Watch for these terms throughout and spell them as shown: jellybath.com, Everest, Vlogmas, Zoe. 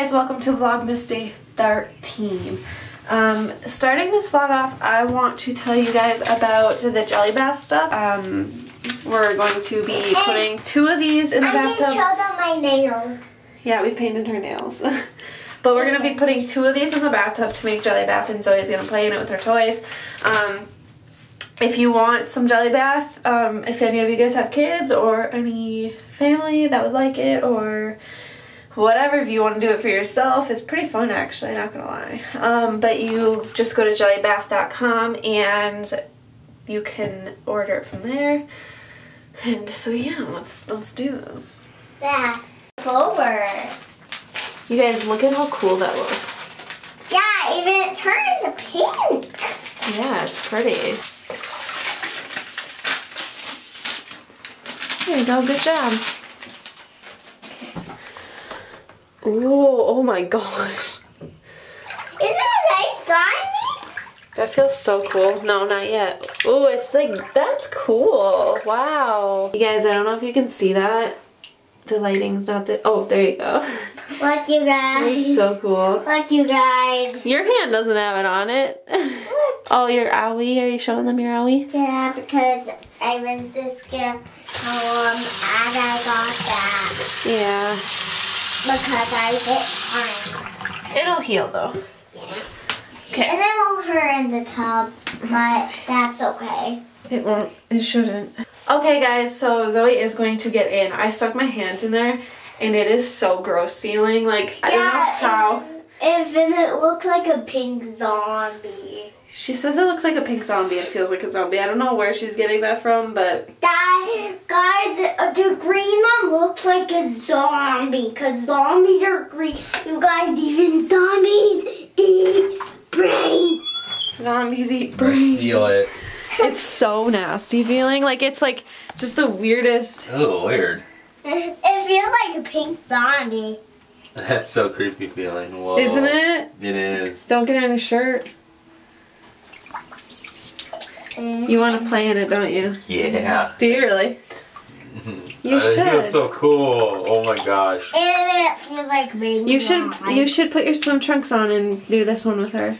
guys, welcome to Vlogmas Day 13. Starting this vlog off, I want to tell you guys about the jelly bath stuff. We're going to be putting two of these in the bathtub. I can show them my nails. Yeah, we painted her nails. But we're going to be putting two of these in the bathtub to make jelly bath, and Zoe's going to play in it with her toys. If you want some jelly bath, if any of you guys have kids or any family that would like it or whatever, if you want to do it for yourself, it's pretty fun actually, not gonna lie. But you just go to jellybath.com and you can order it from there. And so yeah, let's do this. Bath over. You guys, look at how cool that looks. Yeah, even it turned pink. Yeah, it's pretty. There you go, good job. Ooh, oh my gosh. Isn't it nice slimy? That feels so cool. No, not yet. Ooh, it's like, that's cool. Wow. You guys, I don't know if you can see that. The lighting's not the, oh, there you go. Look, you guys. That's so cool. Look, you guys. Your hand doesn't have it on it. Look. Oh, your owie. Are you showing them your owie? Yeah, because I was just gonna tell them and I got that. Yeah. Because I hit mine. It'll heal, though. Yeah. Okay. And it won't hurt in the tub, but that's okay. It won't. It shouldn't. Okay, guys, so Zoe is going to get in. I stuck my hand in there, and it is so gross feeling. Like, yeah, I don't know how. And it looks like a pink zombie. She says it looks like a pink zombie. It feels like a zombie. I don't know where she's getting that from, but... That, guys, the green one looks like a zombie, because zombies are green. You guys, even zombies eat brains. Zombies eat brains. Let's feel it. It's so nasty feeling. Like, it's like just the weirdest. Oh, weird. It feels like a pink zombie. That's so creepy feeling. Whoa. Isn't it? It is. Don't get in a shirt. You want to play in it, don't you? Yeah. Do you really? You should. It feels so cool. Oh my gosh. And it feels like rain. You should put your swim trunks on and do this one with her.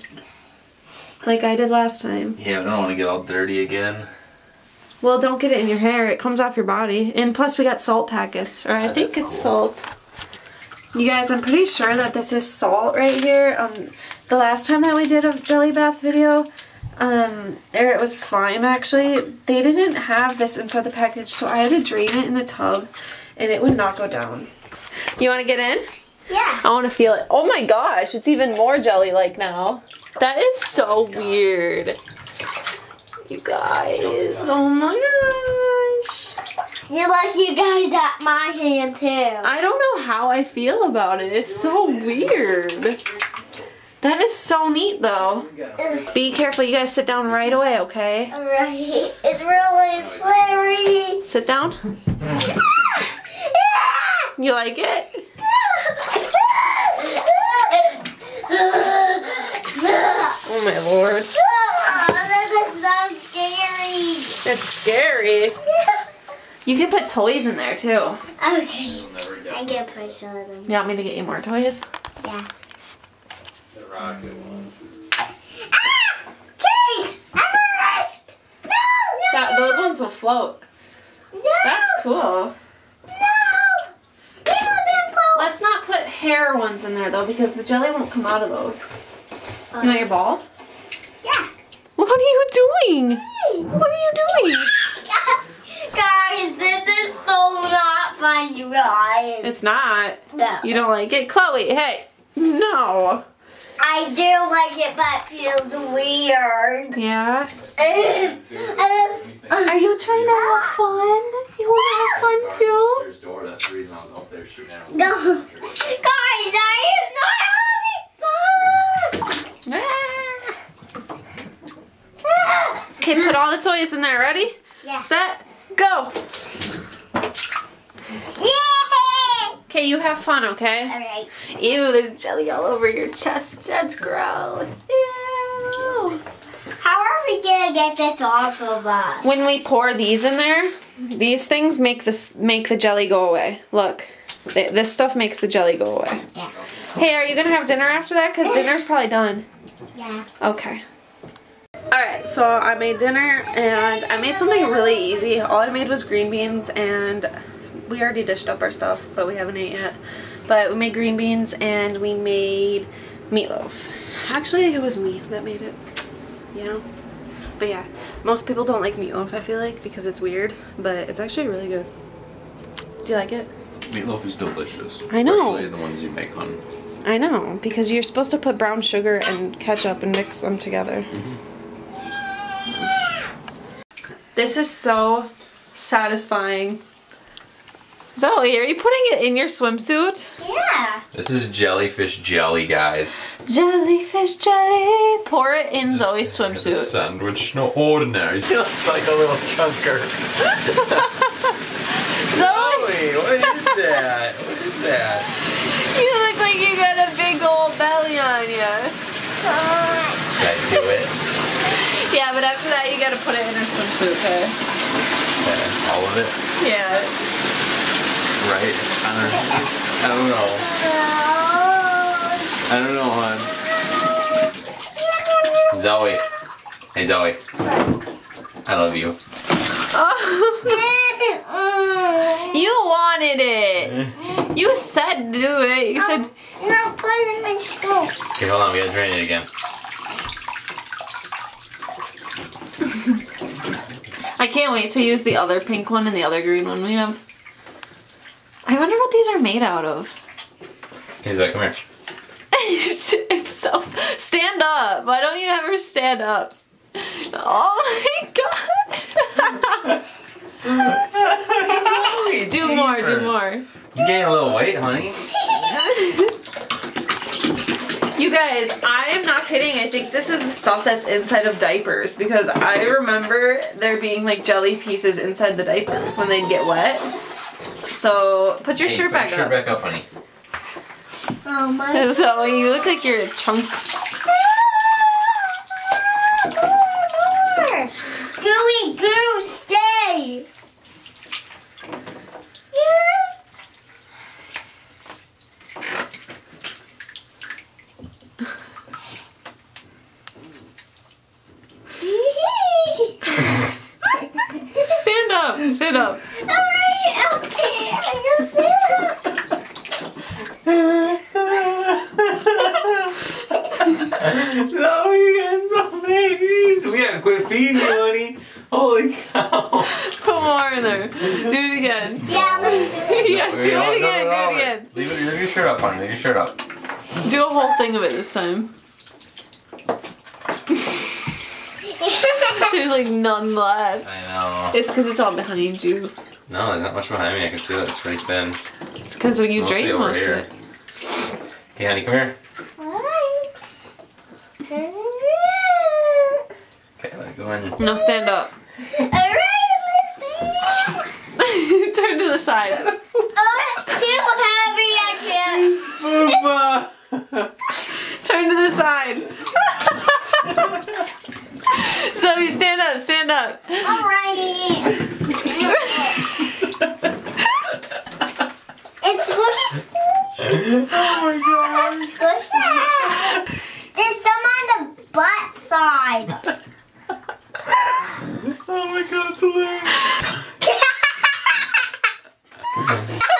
Like I did last time. Yeah, but I don't want to get all dirty again. Well, don't get it in your hair. It comes off your body. And plus we got salt packets. Or I think it's salt. You guys, I'm pretty sure that this is salt right here. The last time that we did a jelly bath video, or it was slime actually, they didn't have this inside the package, so I had to drain it in the tub and it would not go down. You want to get in? Yeah. I want to feel it. Oh my gosh, it's even more jelly-like now. That is so weird. You guys, oh my gosh. You like you guys got my hand too. I don't know how I feel about it. It's so weird. That is so neat though. Be careful, you guys sit down right away, okay? Alright, it's really slippery. Sit down. You like it? Oh my lord. Oh, this is so scary. It's scary. Yeah. You can put toys in there too. Okay. I get a push of them. You want me to get you more toys? Yeah. The rocket one. Ah! Cheese! Everest! No! No! Those ones will float. No! That's cool. Let's not put hair ones in there though because the jelly won't come out of those. You want your ball? Yeah. What are you doing? Hey. What are you doing? Guys, this is so not fun, you guys. It's not. No. You don't like it? Chloe, hey. No. I do like it, but it feels weird. Yeah? Are you trying to have fun? You want to have fun too? That's the reason I was up there shooting at him. No. Guys, I am not having fun! Okay, put all the toys in there. Ready? Yeah. Set, go! Yeah! Okay, you have fun, okay? Alright. Ew, there's jelly all over your chest. That's gross. Ew! How are we gonna get this off of us? When we pour these in there, these things make the jelly go away. Look, this stuff makes the jelly go away. Yeah. Hey, are you gonna have dinner after that? Cause dinner's probably done. Yeah. Okay. Alright, so I made dinner and I made something really easy. All I made was green beans, and we already dished up our stuff, but we haven't ate yet. But we made green beans and we made meatloaf. Actually, it was me that made it, you know? But yeah, most people don't like meatloaf, I feel like, because it's weird, but it's actually really good. Do you like it? Meatloaf is delicious. I know. Especially the ones you make on. I know, because you're supposed to put brown sugar and ketchup and mix them together. Mm-hmm. This is so satisfying. Zoe, are you putting it in your swimsuit? Yeah. This is jellyfish jelly, guys. Jellyfish jelly. Pour it in just Zoe's swimsuit. Sandwich, no ordinary. She looks like a little chunker. Zoe, what is that? What is that? You look like you got a big old belly on you. Did I do it? Yeah, but after that you gotta put it in her swimsuit, okay? Yeah, all of it? Yeah. Right? I don't know. I don't know, hon. Zoe. Hey, Zoe. I love you. Oh. You wanted it. You said do it. You said. No, put it in my school. Okay, hold on. We gotta drain it again. I can't wait to use the other pink one and the other green one we have. I wonder what these are made out of. Hey, Zoe, come here. It's so... Stand up! Why don't you ever stand up? Oh my god! Do more, do more. You gained a little weight, honey. You guys, I am not kidding. I think this is the stuff that's inside of diapers, because I remember there being like jelly pieces inside the diapers when they'd get wet. So, put your shirt back up. Put your shirt back up, honey. Oh my. So, you look like you're a chunk. Gooey Goo, stay! Stand up, sit up. Leave your shirt up. Do a whole thing of it this time. There's like none left. I know. It's because it's all behind you. No, there's not much behind me. I can feel it. It's pretty thin. It's because you drained most of it. Okay, honey, come here. Hi. Okay, let it go in. No, stand up. All right, Missy. Turn to the side. Turn to the side. Zoe, stand up, stand up. Alrighty. It's squishy. Oh my god. There's some on the butt side. Oh my god, it's hilarious.